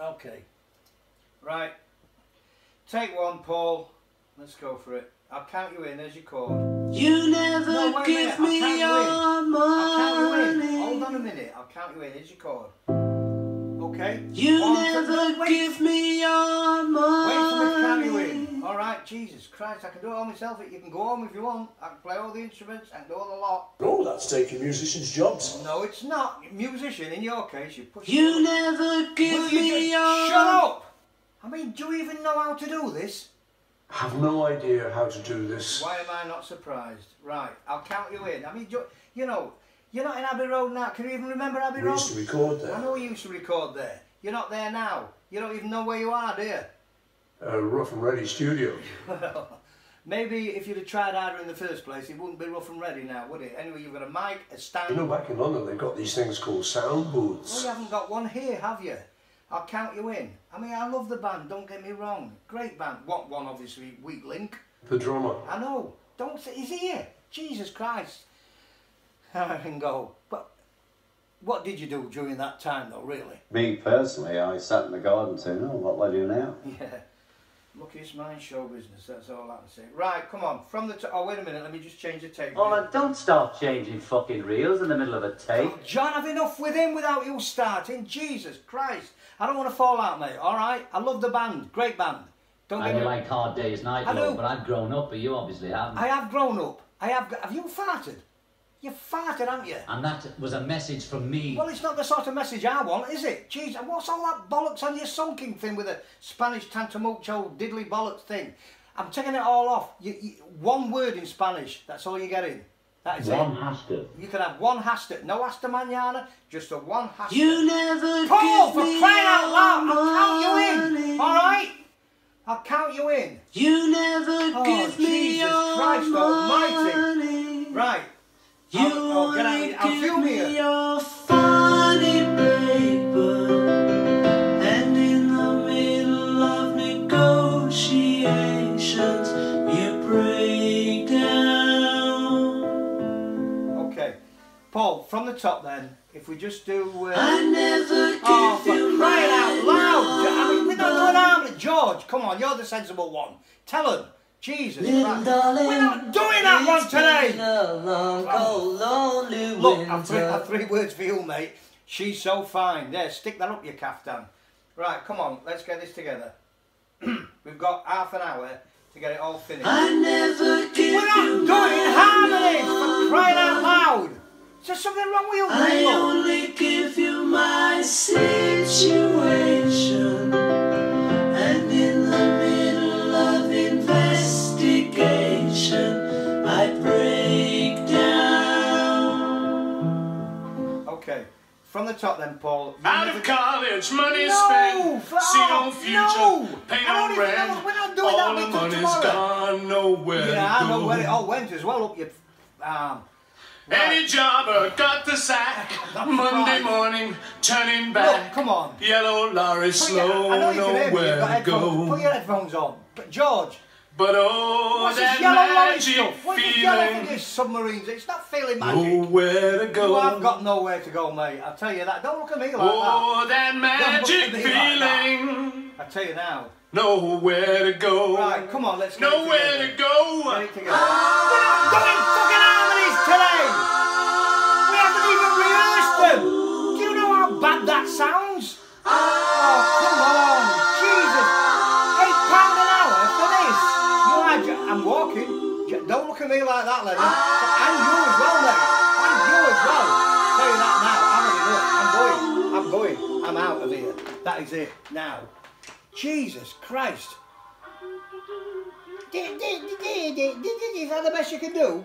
Okay. Right. Take one, Paul. Let's go for it. I'll count you in as you call. You never give me your money. Hold on a minute. I'll count you in as you call. Okay. You never give me your money. Wait for me to count you in. All right. Jesus Christ. I can do it all myself. You can go home if you want. I can play all the instruments. I can do all the lot. Oh, that's taking musicians' jobs. No, it's not. Musician, in your case, you push. You never give me your. Shut up. I mean, do you even know how to do this? I have no idea how to do this. Why am I not surprised? Right, I'll count you in. I mean, you know, you're not in Abbey Road now. Can you even remember Abbey Road? We used to record there. I know you used to record there. You're not there now. You don't even know where you are, do you? A rough and ready studio. Well, maybe if you'd have tried harder in the first place, it wouldn't be rough and ready now, would it? Anyway, you've got a mic, a stand... You know, back in London, they've got these things called sound booths. Well, you haven't got one here, have you? I'll count you in. I mean, I love the band, don't get me wrong. Great band. What one, obviously, weak link. The drummer. I know. Don't say, he's here. Jesus Christ. I can go. But what did you do during that time, though, really? Me, personally, I sat in the garden saying, oh, what will I do now? Yeah. Luckiest man in show business, that's all I can say. Right, come on, from the top. Oh, wait a minute, let me just change the tape. Oh, and don't start changing fucking reels in the middle of a tape. Oh, John, have enough with him without you starting. Jesus Christ. I don't want to fall out, mate, all right? I love the band, great band. Don't get me... like Hard Day's Night, though, but I've grown up, but you obviously haven't. I have grown up. Have you farted? You farted, haven't you? And that was a message from me. Well, it's not the sort of message I want, is it? Jeez, and what's all that bollocks on your sunking thing with a Spanish tantamucho diddly bollocks thing? I'm taking it all off. One word in Spanish, that's all you get in. That is one hashtag. You can have one hashtag. No hasta mañana, just a one hashtag. You never Paul, for crying out loud, I'll count you in, all right? I'll count you in. You never give me Jesus Christ almighty. Right. You only give me your funny paper, and in the middle of negotiations you break down. Okay, Paul, from the top then, if we just do... I never give you for crying out loud! I mean, we're not doing harm. George, come on, you're the sensible one. Tell him. Jesus Christ. We're not doing that one today! Long, lonely look, I've three words for you, mate. She's so fine. There, stick that up your caftan. Right, come on, let's get this together. We've got half an hour to get it all finished. I never give we're not doing harmonies for crying out loud! Is there something wrong with you? I only give you my situation. Okay, from the top then, Paul. Out of college, money spent, seat on future, pay on rent. We're not doing that. All the money's gone, nowhere. Yeah, I know where it all went as well. Up your right. Any jobber got the sack. Monday morning, turning back. Look, come on. Yellow lorry, slow, nowhere to go. Put your headphones on, but George. But oh, what's that magic feeling? It's submarines. It's not feeling magic. Nowhere to go. You have got nowhere to go, mate. I'll tell you that. Don't look at me like that. Oh, that magic feeling. I'll tell you now. Nowhere to go. Right, come on, let's go. Nowhere to go. We're not doing fucking harmonies today. We haven't even rehearsed them. Do you know how bad that sounds? Oh, come on. I'm walking. Don't look at me like that, Lennon. And you as well, mate. And you as well. I'll tell you that now. I'm going. I'm out of here. That is it now. Jesus Christ. Is that the best you can do?